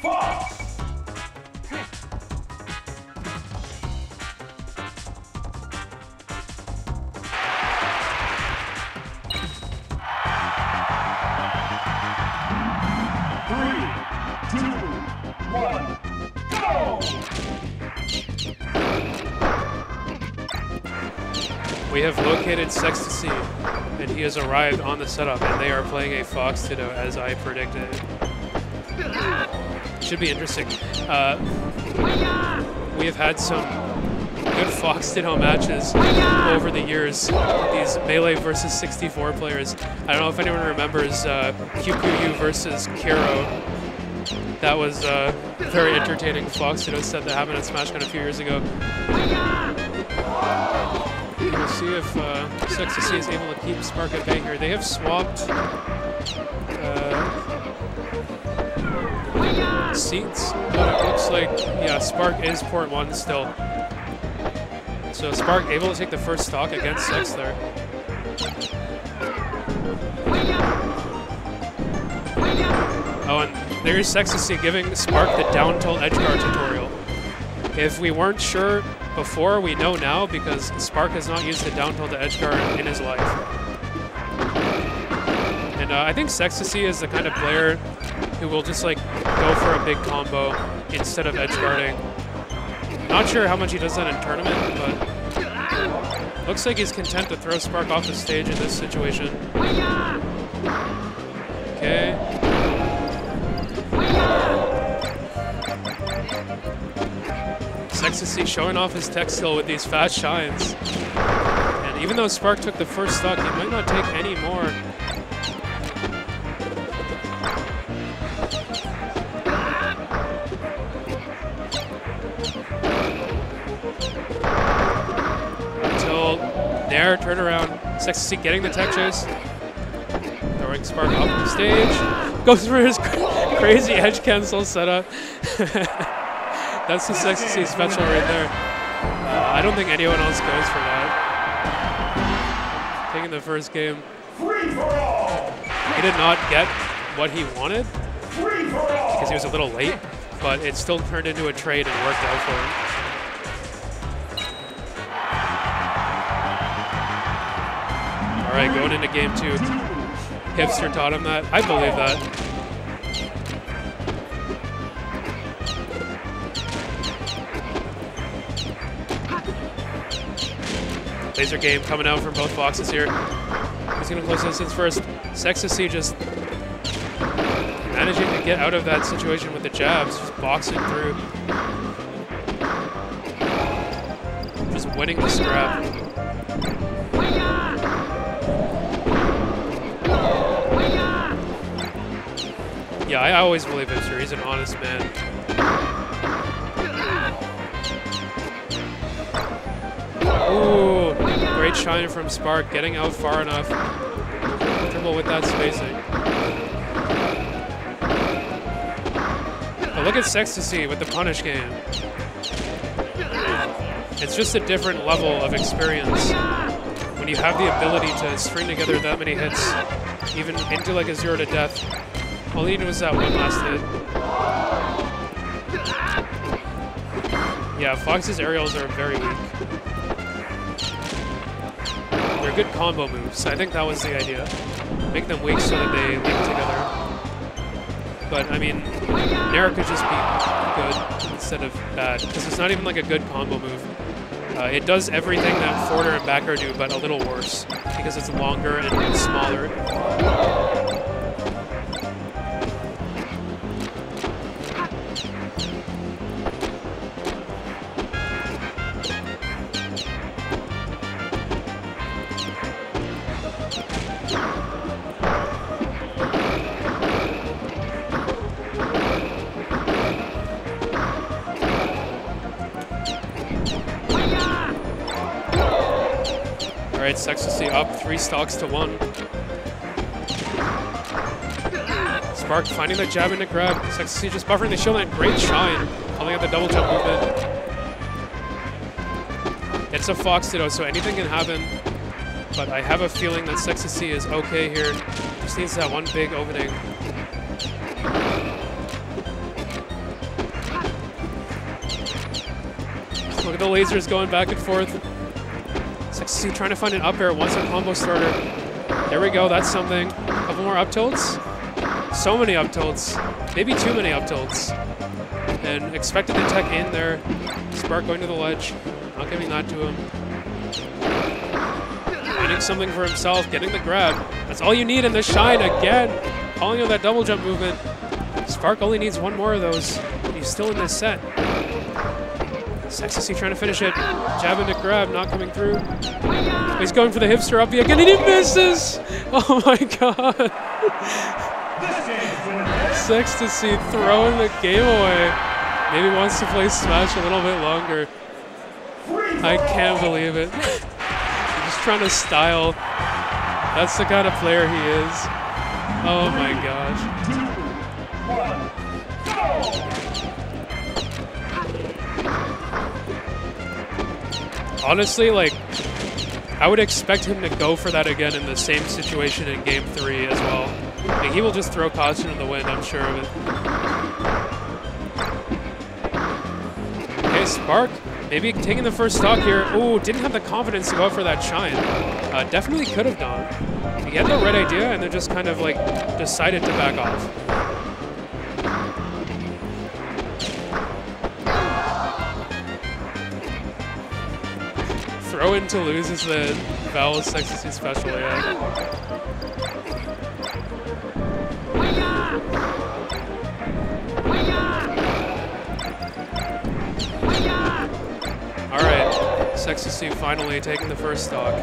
Fuck! We have located Sextacy, and he has arrived on the setup, and they are playing a Fox Ditto, as I predicted. Should be interesting. We have had some good Fox Ditto matches over the years. These Melee versus 64 players. I don't know if anyone remembers Kyukuyu versus Kiro. That was a very entertaining Fox Ditto set that happened at Smash Con a few years ago. We'll see if sextc is able to keep Spark at bay here. They have swapped seats, but it looks like, yeah, Spark is port 1 still. So Spark able to take the first stock against Sex there. Oh, and there's sextc giving Spark the down tilt edge guard tutorial. If we weren't sure before, we know now because Spark has not used the down tilt to edge guard in his life. And I think Sextacy is the kind of player who will just like go for a big combo instead of edge guarding. Not sure how much he does that in tournament, but looks like he's content to throw Spark off the stage in this situation. Okay. Sextacy showing off his tech skill with these fast shines. And even though Spark took the first stock, he might not take any more. Until there, turn around. Sextacy getting the tech chase. Throwing Spark off the stage. Goes for his crazy edge cancel setup. That's the sextc special right there. I don't think anyone else goes for that. Taking the first game. Free for all. He did not get what he wanted because he was a little late, but it still turned into a trade and worked out for him. All right, going into game 2. Hipster taught him that. I believe that. Laser game coming out from both boxes here. He's going to close distance first. Sextacy just managing to get out of that situation with the jabs, just boxing through. Just winning the scrap. Yeah, I always believe Hipster. He's an honest man. Ooh, great shine from Spark, getting out far enough. Comfortable with that spacing. But look at Sextacy with the punish game. It's just a different level of experience when you have the ability to string together that many hits, even into like a zero to death. All you need was that one last hit. Yeah, Fox's aerials are very weak. They're good combo moves. I think that was the idea. Make them weak so that they link together. But, I mean, Nair could just be good instead of bad, because it's not even like a good combo move. It does everything that forwarder and backer do, but a little worse, because it's longer and smaller. Sextacy up 3 stocks to 1. Spark finding the jab and the grab. Sextacy just buffering the shield and great shine. Calling out the double jump movement. It's a Fox Ditto, so anything can happen. But I have a feeling that Sextacy is okay here. Just needs that one big opening. the lasers going back and forth. Sextacy trying to find an up air once a combo starter. There we go, that's something. A couple more up tilts. So many up tilts. Maybe too many up tilts. And expected the tech in there. Spark going to the ledge. Not giving that to him. Finding something for himself, getting the grab. That's all you need in this shine again. Calling on that double jump movement. Spark only needs one more of those. He's still in this set. Sextacy trying to finish it. Jab into grab, not coming through. He's going for the hipster up again, and he misses! Oh my god. Sextacy throwing the game away. Maybe wants to play Smash a little bit longer. I can't believe it. He's trying to style. That's the kind of player he is. Oh my gosh. Honestly, like, I would expect him to go for that again in the same situation in Game 3 as well. Like, he will just throw caution in the wind, I'm sure of it. Okay, Spark, maybe taking the first stock here. Ooh, didn't have the confidence to go for that shine. Definitely could have gone. He had the right idea, and then just kind of, like, decided to back off. Throw in to lose is the Vowel Sextacy special, yeah. Alright, Sextacy finally taking the first stock.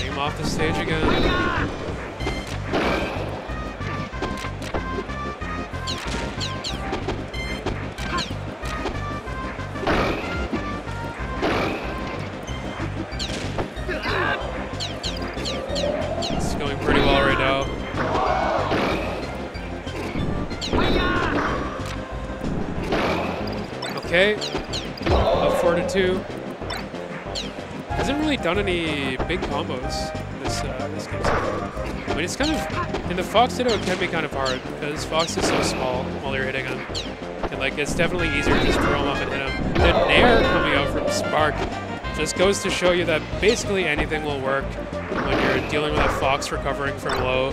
Aim off the stage again. Up 4-2. Hasn't really done any big combos this game. I mean, it's kind of in the Fox Ditto. It can be kind of hard because Fox is so small while you're hitting him, and like it's definitely easier to just throw him up and hit him. The Nair coming out from Spark just goes to show you that basically anything will work when you're dealing with a Fox recovering from low.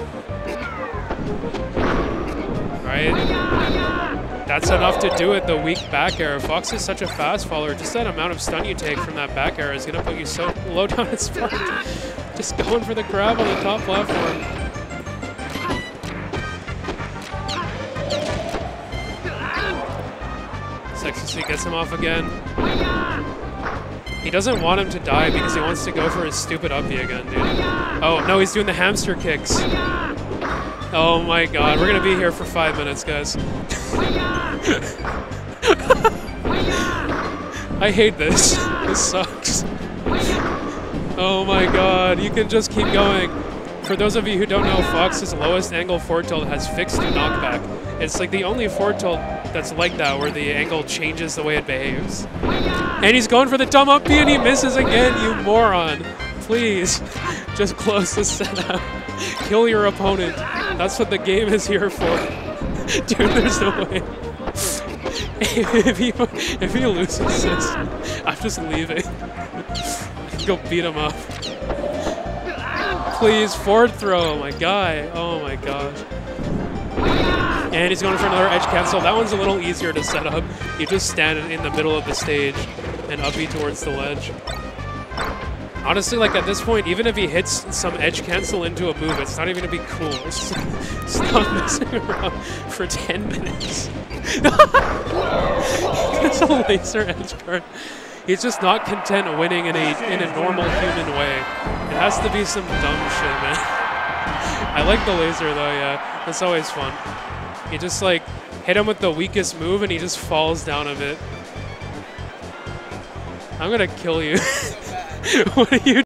Right? That's enough to do it, the weak back air. Fox is such a fast follower. Just that amount of stun you take from that back air is going to put you so low down at Spark. Just going for the grab on the top platform. Sextacy gets him off again. He doesn't want him to die because he wants to go for his stupid uppy again, dude. Oh, no, he's doing the hamster kicks. Oh my god, we're going to be here for 5 minutes, guys. I hate this. This sucks. Oh my god, you can just keep going. For those of you who don't know, Fox's lowest angle forward tilt has fixed knockback. It's like the only forward tilt that's like that, where the angle changes the way it behaves. And he's going for the dumb up B and he misses again, you moron. Please, just close this setup. Kill your opponent. That's what the game is here for. Dude, there's no way. if he loses this, I'm just leaving. Go beat him up. Please, forward throw, my guy. Oh my gosh. And he's going for another edge cancel. That one's a little easier to set up. You just stand in the middle of the stage and upbeat towards the ledge. Honestly, like at this point, even if he hits some edge cancel into a move, it's not even gonna be cool. Stop messing around for 10 minutes. It's a laser edge guard. He's just not content winning in a normal human way. It has to be some dumb shit, man. I like the laser though, yeah. It's always fun. You just like hit him with the weakest move and he just falls down a bit. I'm gonna kill you. What are you doing?